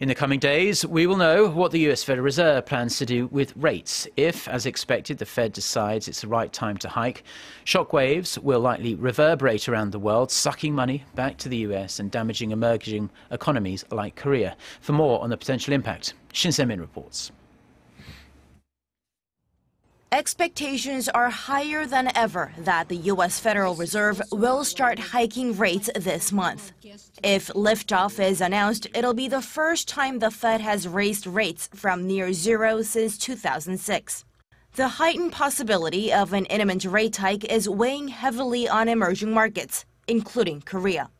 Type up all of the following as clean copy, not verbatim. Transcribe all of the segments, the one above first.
In the coming days, we will know what the US Federal Reserve plans to do with rates. If, as expected, the Fed decides it's the right time to hike, shockwaves will likely reverberate around the world, sucking money back to the US and damaging emerging economies like Korea. For more on the potential impact, Shin Se-min reports. Expectations are higher than ever that the U.S. Federal Reserve will start hiking rates this month. If liftoff is announced, it'll be the first time the Fed has raised rates from near zero since 2006. The heightened possibility of an imminent rate hike is weighing heavily on emerging markets, including Korea.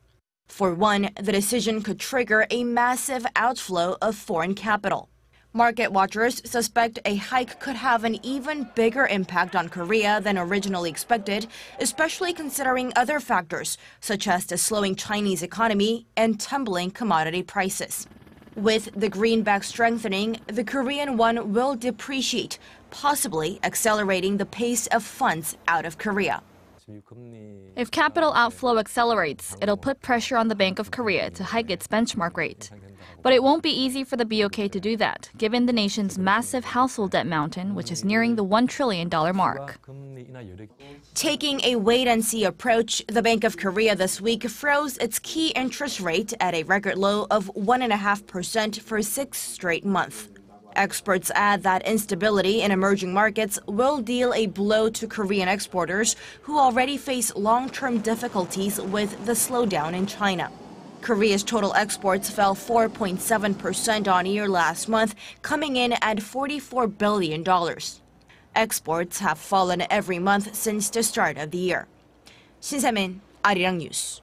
For one, the decision could trigger a massive outflow of foreign capital. Market watchers suspect a hike could have an even bigger impact on Korea than originally expected, especially considering other factors, such as the slowing Chinese economy and tumbling commodity prices. With the greenback strengthening, the Korean won will depreciate, possibly accelerating the pace of funds out of Korea. If capital outflow accelerates, it'll put pressure on the Bank of Korea to hike its benchmark rate. But it won't be easy for the BOK to do that, given the nation's massive household debt mountain, which is nearing the $1 trillion mark. Taking a wait-and-see approach, the Bank of Korea this week froze its key interest rate at a record low of 1.5% for 6 straight months. Experts add that instability in emerging markets will deal a blow to Korean exporters who already face long-term difficulties with the slowdown in China. Korea's total exports fell 4.7% on-year last month, coming in at $44 billion. Exports have fallen every month since the start of the year. Shin Se-min, Arirang News.